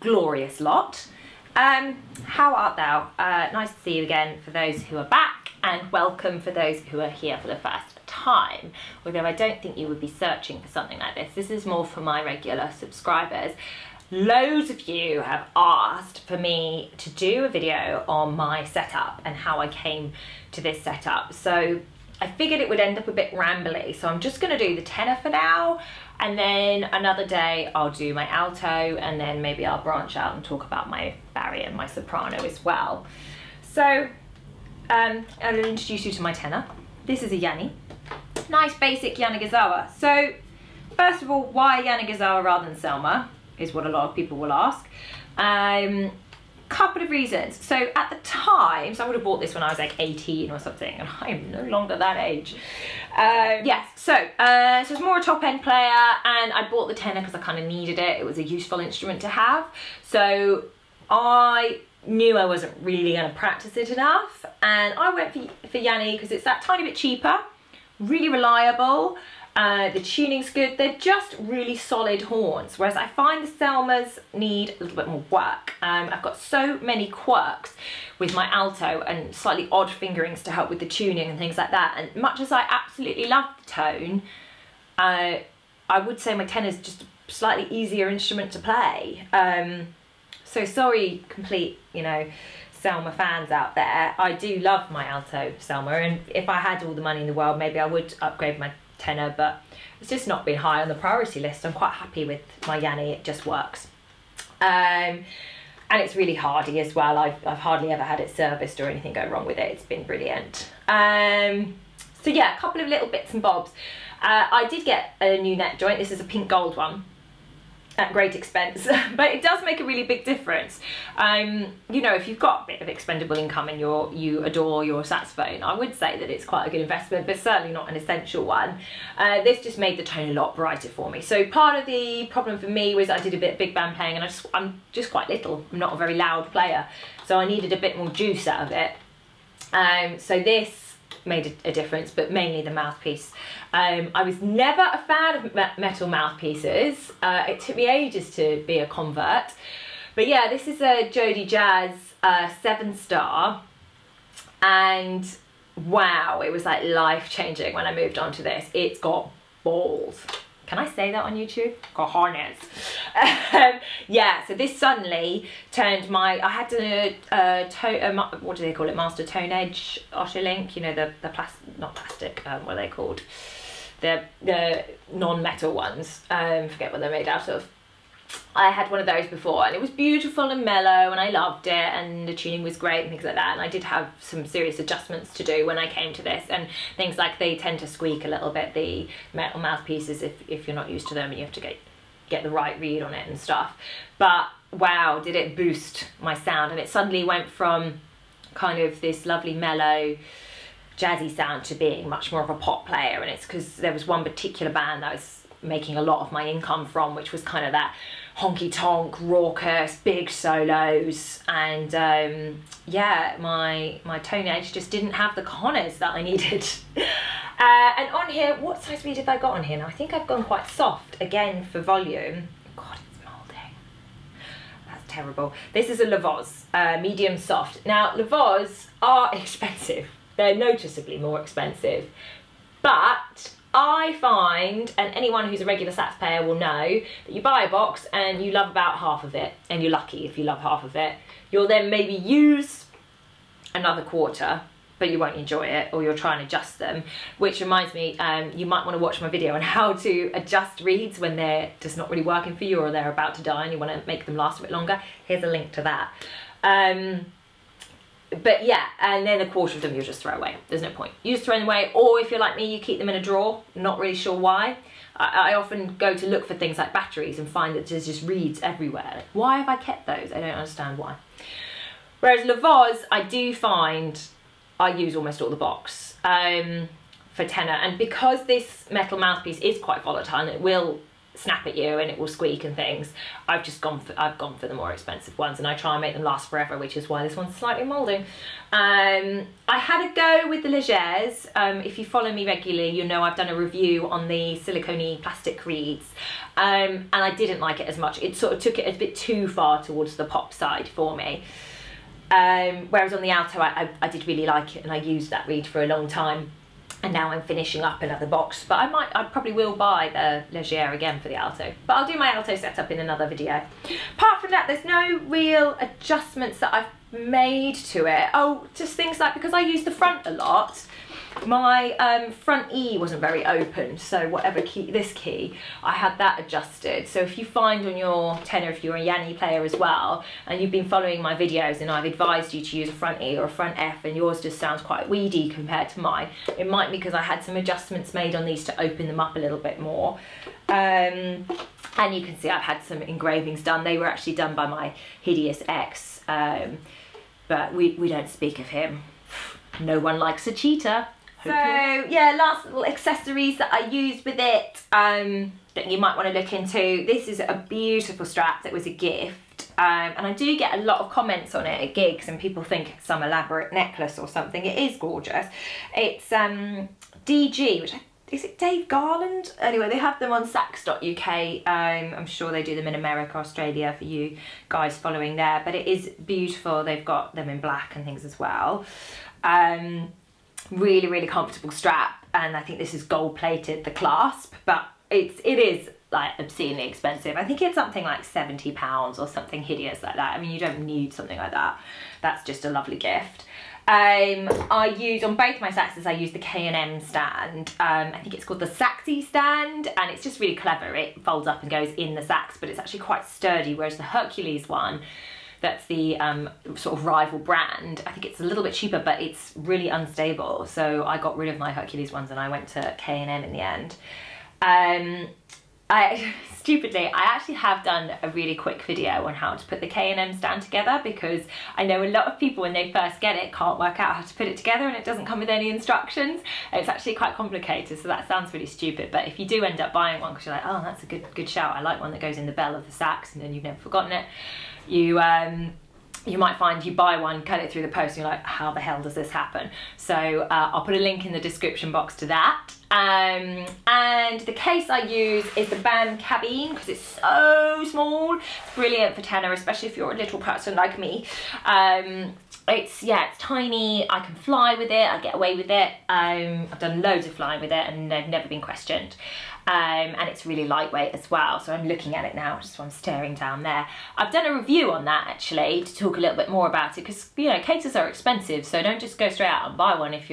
glorious lot. How art thou? Nice to see you again for those who are back, and welcome for those who are here for the first time, although I don't think you would be searching for something like this. This is more for my regular subscribers. Loads of you have asked for me to do a video on my setup and how I came to this setup, so I figured it would end up a bit rambly, so I'm just going to do the tenor for now, and then another day I'll do my alto, and then maybe I'll branch out and talk about my barry and my soprano as well. So I'll introduce you to my tenor. This is a Yanni, nice basic Yanagisawa. So first of all, why Yanagisawa rather than Selmer is what a lot of people will ask. Couple of reasons. So at the time, so I would have bought this when I was like 18 or something, and I am no longer that age. Yes, so it's more a top end player, and I bought the tenor because I kind of needed it. It was a useful instrument to have. So I knew I wasn't really going to practice it enough, and I went for Yanni because it's that tiny bit cheaper, really reliable. The tuning's good, they're just really solid horns, whereas I find the Selmers need a little bit more work. I've got so many quirks with my alto and slightly odd fingerings to help with the tuning and things like that, and much as I absolutely love the tone, I would say my tenor's just a slightly easier instrument to play. So sorry, complete, you know, Selmer fans out there. I do love my alto Selmer, and if I had all the money in the world, maybe I would upgrade my tenor, but it's just not been high on the priority list. I'm quite happy with my Yanni, it just works. And it's really hardy as well. I've hardly ever had it serviced or anything go wrong with it. It's been brilliant. So yeah, a couple of little bits and bobs. I did get a new neck joint. This is a pink gold one, at great expense, but it does make a really big difference. You know, if you've got a bit of expendable income and you adore your saxophone, I would say that it's quite a good investment, but certainly not an essential one. This just made the tone a lot brighter for me. So part of the problem for me was I did a bit of big band playing, and I'm just quite little. I'm not a very loud player, so I needed a bit more juice out of it. So this made a difference, but mainly the mouthpiece. I was never a fan of metal mouthpieces. It took me ages to be a convert, but yeah, this is a Jody Jazz 7-star, and wow, it was like life-changing when I moved on to this. It's got balls. Can I say that on YouTube? Cojones. Yeah, so this suddenly turned my, I had a what do they call it, master tone edge Osher Link, you know, the not plastic, what are they called? The non-metal ones, forget what they're made out of. I had one of those before, and it was beautiful and mellow, and I loved it, and the tuning was great and things like that, and I did have some serious adjustments to do when I came to this, and things like they tend to squeak a little bit, the metal mouthpieces, if you're not used to them, and you have to get the right read on it and stuff. But wow, did it boost my sound, and it suddenly went from kind of this lovely mellow jazzy sound to being much more of a pop player. And it's because there was one particular band that I was making a lot of my income from, which was kind of that honky-tonk, raucous, big solos, and yeah, my tone edge just didn't have the corners that I needed. And on here, what size reed have I got on here now? I think I've gone quite soft, again, for volume. God, it's moulding. That's terrible. This is a Lavoz, medium soft. Now, Lavoz are expensive. They're noticeably more expensive, but I find, and anyone who's a regular sax player will know, that you buy a box and you love about half of it, and you're lucky if you love half of it. You'll then maybe use another quarter, but you won't enjoy it, or you'll try and adjust them. Which reminds me, you might want to watch my video on how to adjust reeds when they're just not really working for you, or they're about to die and you want to make them last a bit longer. Here's a link to that. But yeah, and then a quarter of them you'll just throw away. There's no point. You just throw them away, or if you're like me, you keep them in a drawer, not really sure why. I often go to look for things like batteries and find that there's just reeds everywhere. Like, why have I kept those? I don't understand why. Whereas Lavoz, I do find I use almost all the box for tenor. And because this metal mouthpiece is quite volatile, and it will snap at you and it will squeak and things. I've just gone for, I've gone for the more expensive ones, and I try and make them last forever, which is why this one's slightly molding. I had a go with the Légères. If you follow me regularly, you know I've done a review on the silicone-y plastic reeds, and I didn't like it as much. It sort of took it a bit too far towards the pop side for me. Whereas on the Alto, I did really like it, and I used that reed for a long time. And now I'm finishing up another box, but I probably will buy the Légère again for the Alto. But I'll do my Alto setup in another video. Apart from that, there's no real adjustments that I've made to it. Oh, just things like, because I use the front a lot, my front E wasn't very open, so whatever key, this key, I had that adjusted. So if you find on your tenor, if you're a Yanni player as well, and you've been following my videos and I've advised you to use a front E or a front F, and yours just sounds quite weedy compared to mine, it might be because I had some adjustments made on these to open them up a little bit more. And you can see I've had some engravings done. They were actually done by my hideous ex, but we don't speak of him. No one likes a cheater. So yeah, last little accessories that I used with it that you might want to look into. This is a beautiful strap that was a gift, and I do get a lot of comments on it at gigs, and people think it's some elaborate necklace or something. It is gorgeous. It's DG, which is it Dave Garland? Anyway, they have them on Saks.uk. I'm sure they do them in America, Australia for you guys following there, but it is beautiful. They've got them in black and things as well. Really, really comfortable strap, and I think this is gold plated, the clasp, but it is like obscenely expensive. I think it's something like £70 or something hideous like that. I mean, you don't need something like that. That's just a lovely gift. I use on both my saxes, I use the K&M stand. I think it's called the Saxy stand, and it's just really clever. It folds up and goes in the sax, but it's actually quite sturdy, whereas the Hercules one, that's the sort of rival brand, I think it's a little bit cheaper, but it's really unstable. So I got rid of my Hercules ones and I went to K&M in the end. I actually have done a really quick video on how to put the K&M stand together, because I know a lot of people when they first get it can't work out how to put it together, and it doesn't come with any instructions. It's actually quite complicated, so that sounds really stupid, but if you do end up buying one because you're like, oh, that's a good shout, I like one that goes in the bell of the sax and then you've never forgotten it, you might find you buy one, cut it through the post, and you're like, how the hell does this happen? So I'll put a link in the description box to that. And the case I use is the BAM Cabine, because it's so small. It's brilliant for tenor, especially if you're a little person like me. It's tiny, I can fly with it, I get away with it. I've done loads of flying with it and I've never been questioned. And it's really lightweight as well, so I'm looking at it now, just while I'm staring down there. I've done a review on that actually, to talk a little bit more about it, because you know, cases are expensive, so don't just go straight out and buy one if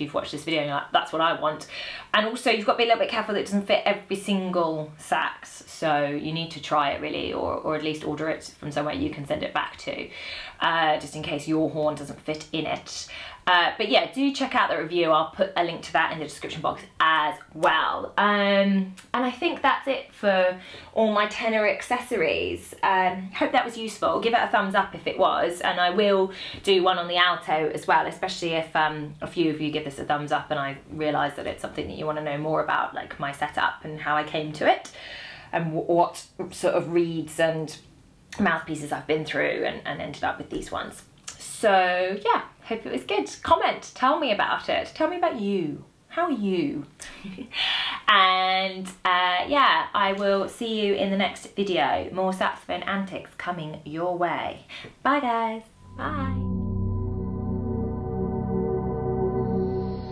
you've watched this video and you're like, that's what I want. And also you've got to be a little bit careful that it doesn't fit every single sax, so you need to try it really, or at least order it from somewhere you can send it back to, just in case your horn doesn't fit in it. But yeah, do check out the review. I'll put a link to that in the description box as well. And I think that's it for all my tenor accessories. Hope that was useful. Give it a thumbs up if it was, and I will do one on the alto as well, especially if a few of you give this a thumbs up and I realise that it's something that you want to know more about, like my setup and how I came to it, and what sort of reeds and mouthpieces I've been through and ended up with these ones. So yeah, hope it was good. Comment, tell me about it. Tell me about you. How are you? And yeah, I will see you in the next video. More saxophone antics coming your way. Bye guys, bye.